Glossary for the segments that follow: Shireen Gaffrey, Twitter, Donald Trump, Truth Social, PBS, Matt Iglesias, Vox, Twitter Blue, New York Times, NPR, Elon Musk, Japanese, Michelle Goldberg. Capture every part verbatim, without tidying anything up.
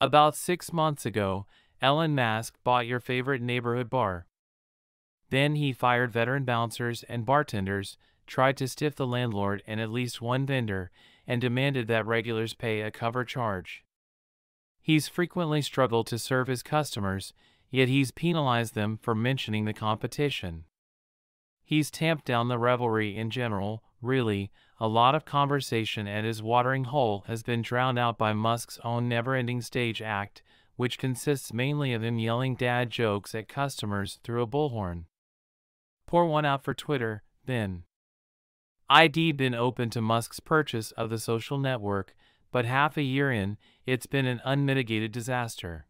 About six months ago, Elon Musk bought your favorite neighborhood bar. Then he fired veteran bouncers and bartenders, tried to stiff the landlord and at least one vendor, and demanded that regulars pay a cover charge. He's frequently struggled to serve his customers, yet he's penalized them for mentioning the competition. He's tamped down the revelry in general. Really, a lot of conversation at his watering hole has been drowned out by Musk's own never-ending stage act, which consists mainly of him yelling dad jokes at customers through a bullhorn. Pour one out for Twitter, then. I'd been open to Musk's purchase of the social network, but half a year in, it's been an unmitigated disaster.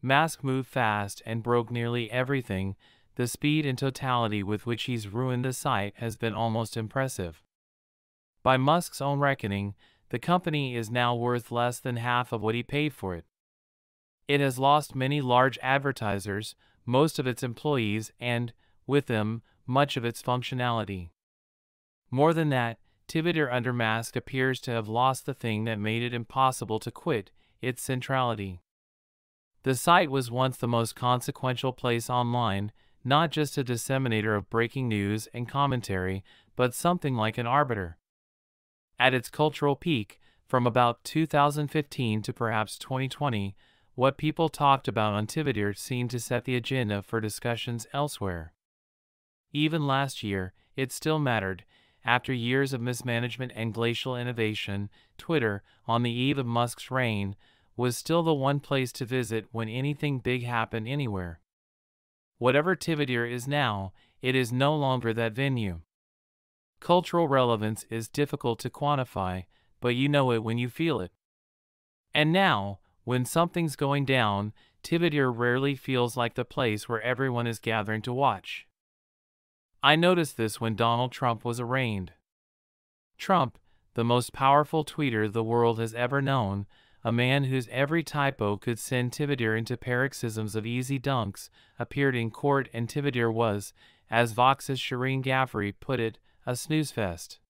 Musk moved fast and broke nearly everything. The speed and totality with which he's ruined the site has been almost impressive. By Musk's own reckoning, the company is now worth less than half of what he paid for it. It has lost many large advertisers, most of its employees, and, with them, much of its functionality. More than that, Twitter under Musk appears to have lost the thing that made it impossible to quit, its centrality. The site was once the most consequential place online, not just a disseminator of breaking news and commentary, but something like an arbiter. At its cultural peak, from about two thousand fifteen to perhaps twenty twenty, what people talked about on Twitter seemed to set the agenda for discussions elsewhere. Even last year, it still mattered. After years of mismanagement and glacial innovation, Twitter, on the eve of Musk's reign, was still the one place to visit when anything big happened anywhere. Whatever Twitter is now, it is no longer that venue. Cultural relevance is difficult to quantify, but you know it when you feel it. And now, when something's going down, Twitter rarely feels like the place where everyone is gathering to watch. I noticed this when Donald Trump was arraigned. Trump, the most powerful tweeter the world has ever known, a man whose every typo could send Twitter into paroxysms of easy dunks, appeared in court, and Twitter was, as Vox's Shireen Gaffrey put it, a snooze fest.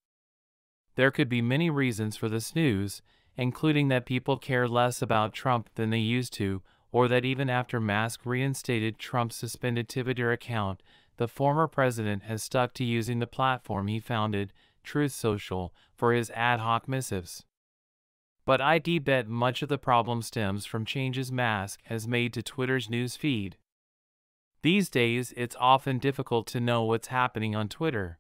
There could be many reasons for the snooze, including that people care less about Trump than they used to, or that even after Musk reinstated Trump's suspended Twitter account, the former president has stuck to using the platform he founded, Truth Social, for his ad hoc missives. But I'd bet much of the problem stems from changes Musk has made to Twitter's news feed. These days, it's often difficult to know what's happening on Twitter.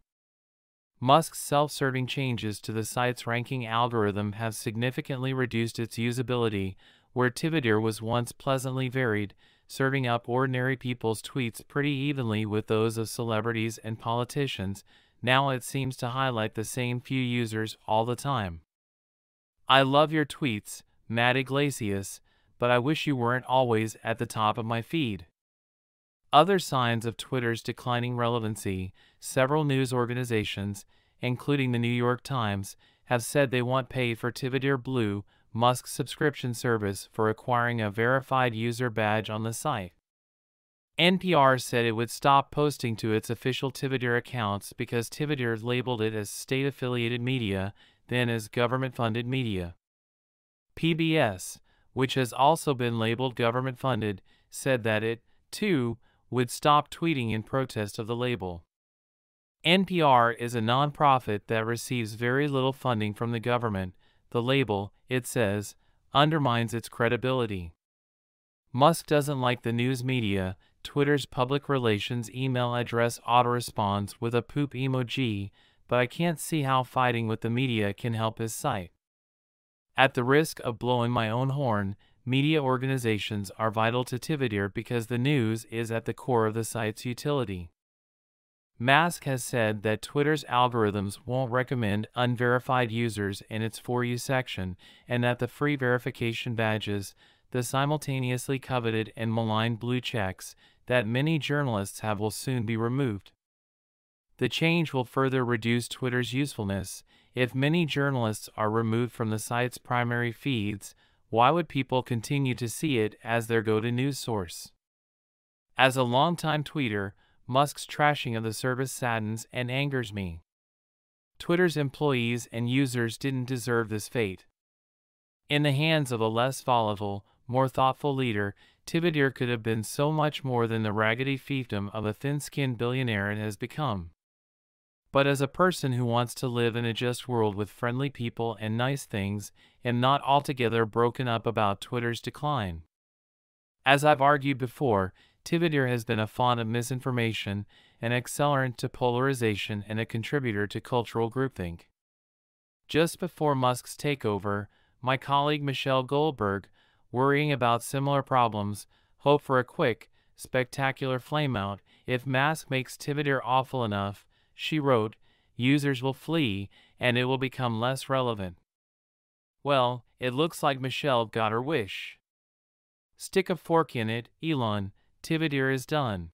Musk's self-serving changes to the site's ranking algorithm have significantly reduced its usability, where Twitter was once pleasantly varied, serving up ordinary people's tweets pretty evenly with those of celebrities and politicians. Now it seems to highlight the same few users all the time. I love your tweets, Matt Iglesias, but I wish you weren't always at the top of my feed. Other signs of Twitter's declining relevancy: several news organizations, including the New York Times, have said they won't pay for Twitter Blue, Musk's subscription service, for acquiring a verified user badge on the site. N P R said it would stop posting to its official Twitter accounts because Twitter labeled it as state-affiliated media, then as government-funded media. P B S, which has also been labeled government-funded, said that it, too, would stop tweeting in protest of the label. N P R is a nonprofit that receives very little funding from the government. The label, it says, undermines its credibility. Musk doesn't like the news media. Twitter's public relations email address autoresponds with a poop emoji, but I can't see how fighting with the media can help his site. At the risk of blowing my own horn, media organizations are vital to Twitter because the news is at the core of the site's utility. Musk has said that Twitter's algorithms won't recommend unverified users in its For You section, and that the free verification badges, the simultaneously coveted and maligned blue checks that many journalists have, will soon be removed. The change will further reduce Twitter's usefulness. If many journalists are removed from the site's primary feeds, why would people continue to see it as their go-to news source? As a longtime tweeter, Musk's trashing of the service saddens and angers me. Twitter's employees and users didn't deserve this fate. In the hands of a less volatile, more thoughtful leader, Tibidire could have been so much more than the raggedy fiefdom of a thin-skinned billionaire it has become. But as a person who wants to live in a just world with friendly people and nice things, am not altogether broken up about Twitter's decline. As I've argued before, Tibidire has been a font of misinformation, an accelerant to polarization, and a contributor to cultural groupthink. Just before Musk's takeover, my colleague Michelle Goldberg, worrying about similar problems, hoped for a quick, spectacular flameout. If Musk makes Tibidire awful enough, she wrote, users will flee, and it will become less relevant. Well, it looks like Michelle got her wish. Stick a fork in it, Elon, Tibidire is done.